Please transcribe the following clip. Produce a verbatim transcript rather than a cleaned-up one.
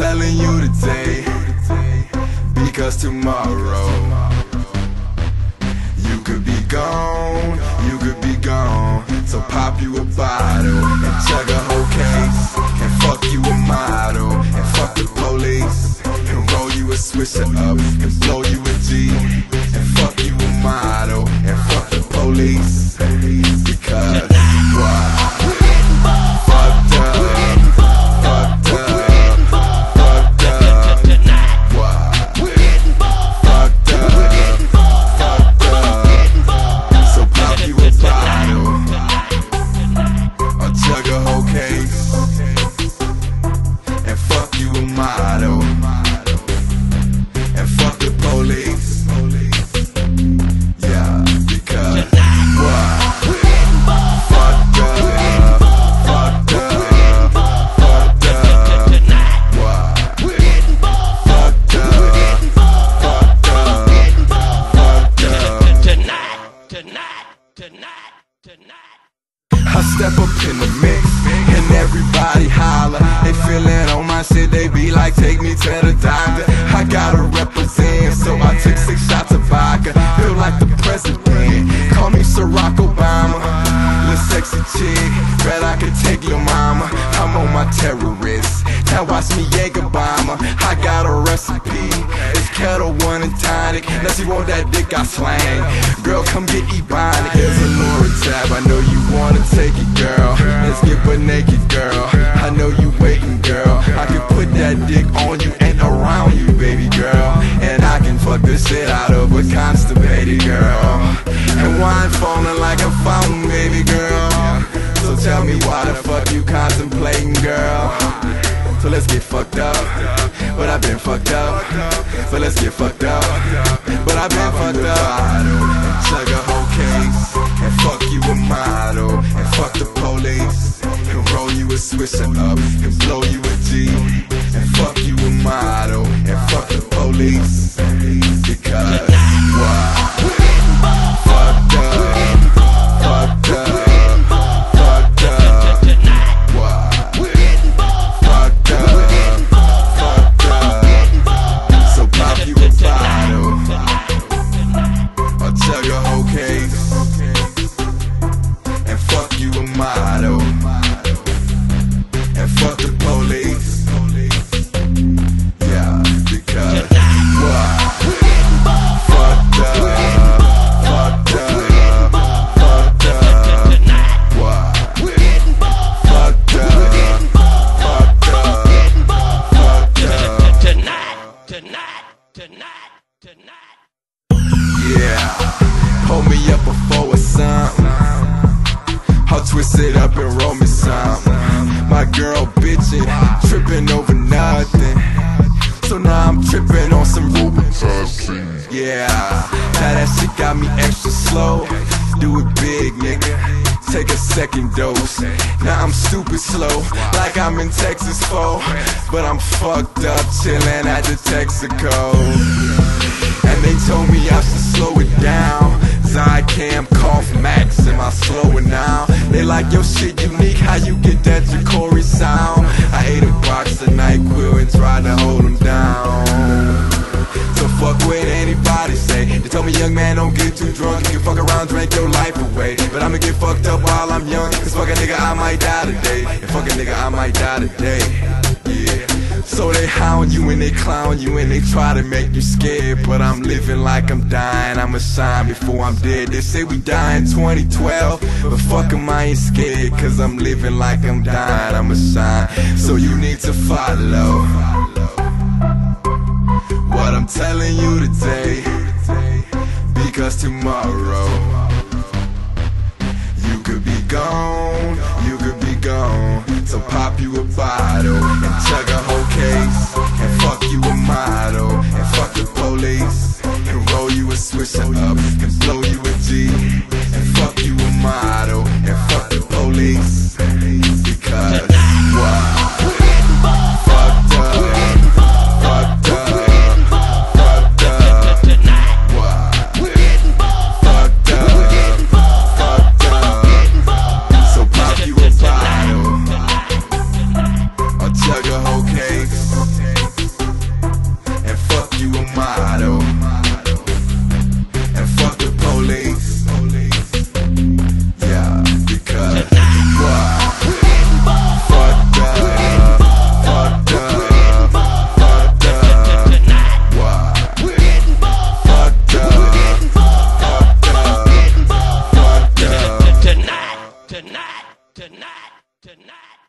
telling you today, because tomorrow you could be gone, you could be gone. So pop you a bottle and chug a whole case, and fuck you a model, and fuck the police, and roll you a swisher up, and blow you a G, and fuck you a model, and fuck the police, because why? They say we die in twenty twelve, but fuck 'em, I ain't scared, 'cause I'm living like I'm dying. I'm a sign, so you need to follow what I'm telling you today, because tomorrow you could be gone, you could be gone. So pop you a bottle and chug a whole case, and fuck you a model, and fuck the police, and roll you a swisher up, and blow you a G, and fuck you a model, and fuck the police, because why? Fucked up. So pop you a bottle, tonight, tonight.